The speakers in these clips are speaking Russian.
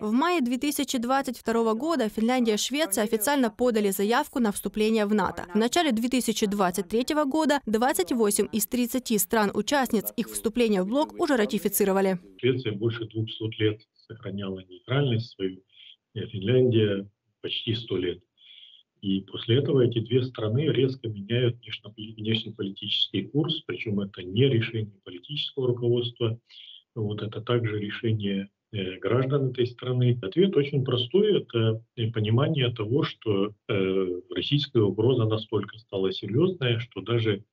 В мае 2022 года Финляндия и Швеция официально подали заявку на вступление в НАТО. В начале 2023 года 28 из 30 стран-участниц их вступления в блок уже ратифицировали. Швеция больше 200 лет сохраняла нейтральность свою, а Финляндия почти 100 лет. И после этого эти две страны резко меняют внешнеполитический курс, причем это не решение политического руководства, вот это также решение граждан этой страны. Ответ очень простой – это понимание того, что российская угроза настолько стала серьезная, что даже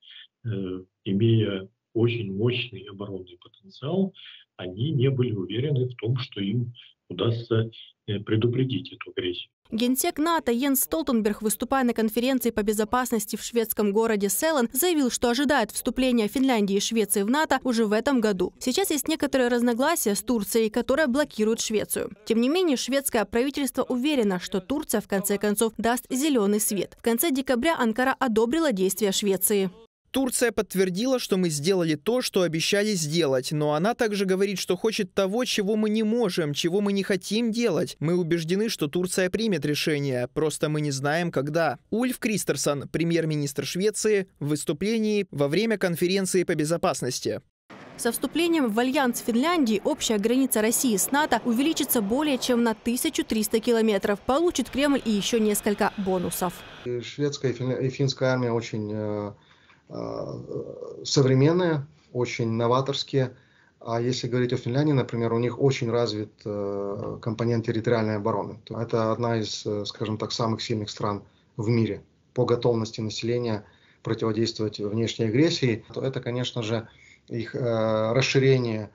имея очень мощный оборонный потенциал, они не были уверены в том, что им удастся предупредить эту агрессию. Генсек НАТО Йенс Столтенберг, выступая на конференции по безопасности в шведском городе Селлен, заявил, что ожидает вступления Финляндии и Швеции в НАТО уже в этом году. Сейчас есть некоторые разногласия с Турцией, которая блокирует Швецию. Тем не менее, шведское правительство уверено, что Турция в конце концов даст зеленый свет. В конце декабря Анкара одобрила действия Швеции. Турция подтвердила, что мы сделали то, что обещали сделать, но она также говорит, что хочет того, чего мы не можем, чего мы не хотим делать. Мы убеждены, что Турция примет решение, просто мы не знаем, когда. Ульф Кристерссон, премьер-министр Швеции, в выступлении во время конференции по безопасности. Со вступлением в Альянс Финляндии общая граница России с НАТО увеличится более чем на 1300 километров. Получит Кремль и еще несколько бонусов. И шведская и финская армия очень современные, очень новаторские. А если говорить о Финляндии, например, у них очень развит компонент территориальной обороны. Это одна из, скажем так, самых сильных стран в мире по готовности населения противодействовать внешней агрессии. Это, конечно же, их расширение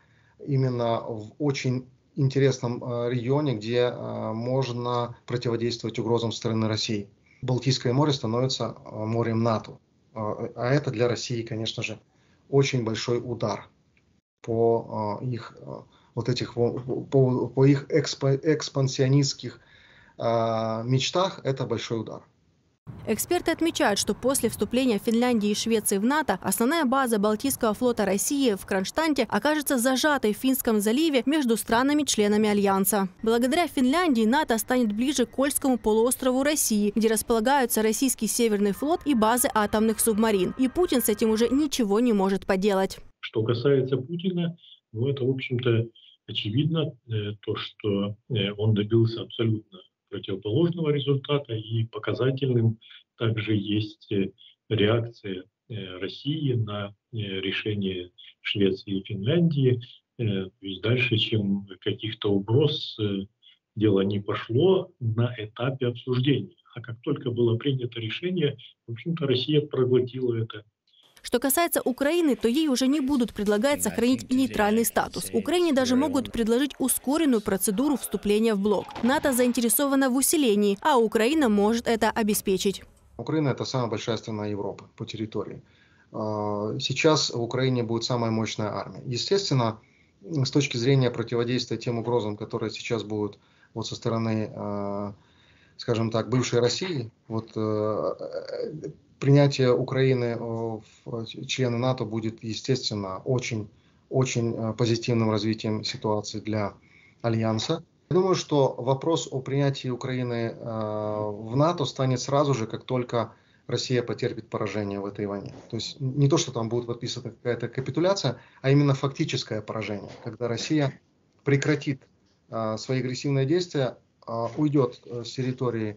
именно в очень интересном регионе, где можно противодействовать угрозам со стороны России. Балтийское море становится морем НАТО. А это для России, конечно же, очень большой удар по их, их экспансионистских мечтах. Это большой удар. Эксперты отмечают, что после вступления Финляндии и Швеции в НАТО основная база Балтийского флота России в Кронштадте окажется зажатой в Финском заливе между странами-членами Альянса. Благодаря Финляндии НАТО станет ближе к Кольскому полуострову России, где располагаются российский Северный флот и базы атомных субмарин. И Путин с этим уже ничего не может поделать. Что касается Путина, ну это, в общем-то, очевидно, то, что он добился абсолютно противоположного результата, и показательным также есть реакция России на решение Швеции и Финляндии. Ведь дальше, чем каких-то угроз, дело не пошло на этапе обсуждения. А как только было принято решение, в общем-то, Россия проглотила это. Что касается Украины, то ей уже не будут предлагать сохранить нейтральный статус. Украине даже могут предложить ускоренную процедуру вступления в блок. НАТО заинтересована в усилении, а Украина может это обеспечить. Украина – это самая большая страна Европы по территории. Сейчас в Украине будет самая мощная армия. Естественно, с точки зрения противодействия тем угрозам, которые сейчас будут вот со стороны, скажем так, бывшей России, вот принятие Украины в члены НАТО будет, естественно, очень позитивным развитием ситуации для Альянса. Я думаю, что вопрос о принятии Украины в НАТО станет сразу же, как только Россия потерпит поражение в этой войне. То есть не то, что там будет подписана какая-то капитуляция, а именно фактическое поражение, когда Россия прекратит свои агрессивные действия, уйдет с территории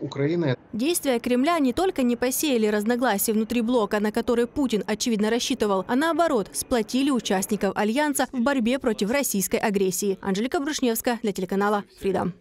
Украины. Действия Кремля не только не посеяли разногласия внутри блока, на которые Путин, очевидно, рассчитывал, а наоборот, сплотили участников Альянса в борьбе против российской агрессии. Анжелика Брушневская для телеканала «Фридом».